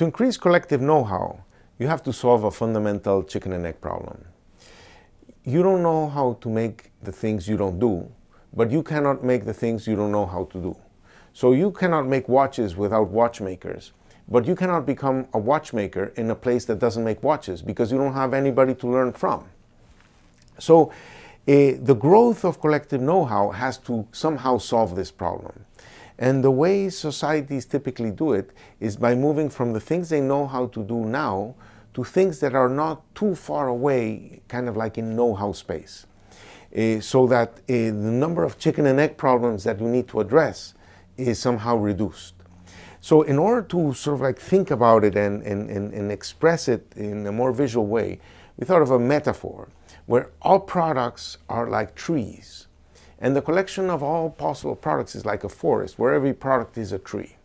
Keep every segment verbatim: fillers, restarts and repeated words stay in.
To increase collective know-how, you have to solve a fundamental chicken and egg problem. You don't know how to make the things you don't do, but you cannot make the things you don't know how to do. So you cannot make watches without watchmakers, but you cannot become a watchmaker in a place that doesn't make watches because you don't have anybody to learn from. So eh, the growth of collective know-how has to somehow solve this problem. And the way societies typically do it is by moving from the things they know how to do now to things that are not too far away, kind of like in know-how space. Eh, so that eh, the number of chicken and egg problems that you need to address is somehow reduced. So in order to sort of like think about it and, and, and, and express it in a more visual way, we thought of a metaphor where all products are like trees. And the collection of all possible products is like a forest, where every product is a tree.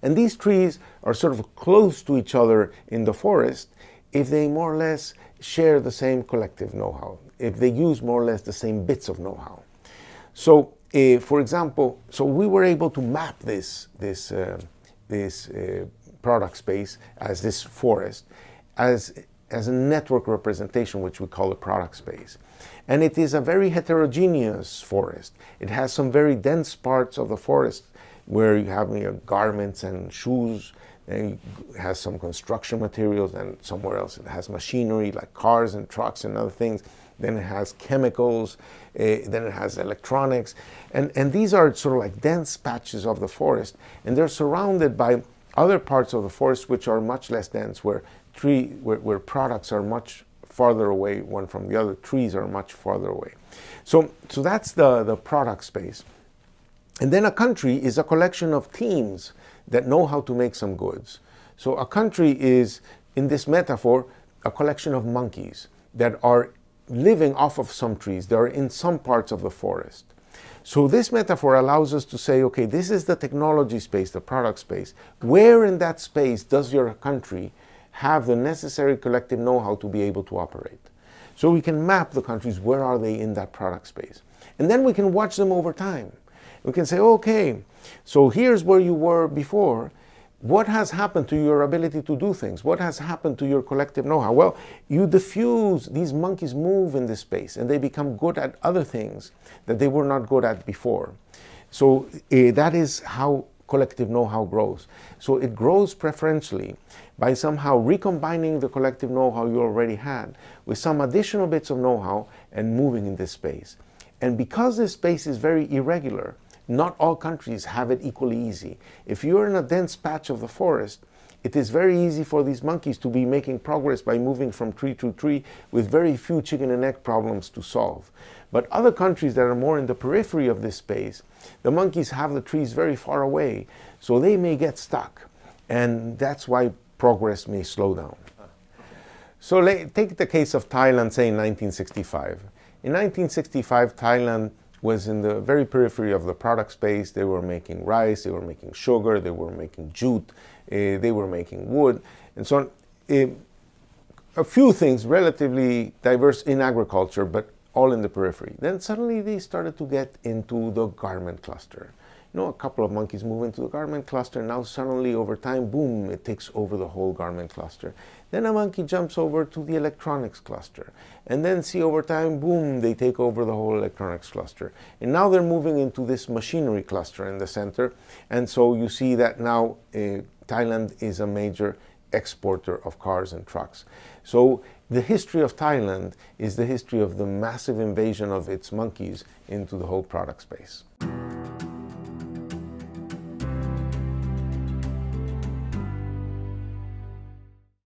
And these trees are sort of close to each other in the forest if they more or less share the same collective know-how, if they use more or less the same bits of know-how. So, uh, for example, so we were able to map this, this, uh, this uh, product space as this forest, as as a network representation, which we call a product space. And it is a very heterogeneous forest. It has some very dense parts of the forest where you have you know, garments and shoes, and it has some construction materials, and somewhere else it has machinery like cars and trucks and other things. Then it has chemicals, uh, then it has electronics. And, and these are sort of like dense patches of the forest, and they're surrounded by other parts of the forest which are much less dense, where Tree, where, where products are much farther away one from the other, trees are much farther away. So, so that's the, the product space. And then a country is a collection of teams that know how to make some goods. So a country is, in this metaphor, a collection of monkeys that are living off of some trees. They are in some parts of the forest. So this metaphor allows us to say, okay, this is the technology space, the product space. Where in that space does your country have the necessary collective know-how to be able to operate? So we can map the countries, where are they in that product space? And then we can watch them over time. We can say, okay, so here's where you were before. What has happened to your ability to do things? What has happened to your collective know-how? Well, you diffuse, these monkeys move in this space and they become good at other things that they were not good at before. So uh, that is how collective know-how grows. So it grows preferentially by somehow recombining the collective know-how you already had with some additional bits of know-how and moving in this space. And because this space is very irregular, not all countries have it equally easy. If you're in a dense patch of the forest, it is very easy for these monkeys to be making progress by moving from tree to tree with very few chicken and egg problems to solve. But other countries that are more in the periphery of this space, the monkeys have the trees very far away, so they may get stuck. And that's why progress may slow down. So take the case of Thailand, say in nineteen sixty-five. In nineteen sixty-five, Thailand was in the very periphery of the product space. They were making rice, they were making sugar, they were making jute, Uh, they were making wood, and so on. Uh, a few things relatively diverse in agriculture, but all in the periphery. Then suddenly they started to get into the garment cluster. You know, a couple of monkeys move into the garment cluster. Now suddenly over time, boom, it takes over the whole garment cluster. Then a monkey jumps over to the electronics cluster. And then see over time, boom, they take over the whole electronics cluster. And now they're moving into this machinery cluster in the center. And so you see that now uh, Thailand is a major exporter of cars and trucks. So the history of Thailand is the history of the massive invasion of its monkeys into the whole product space.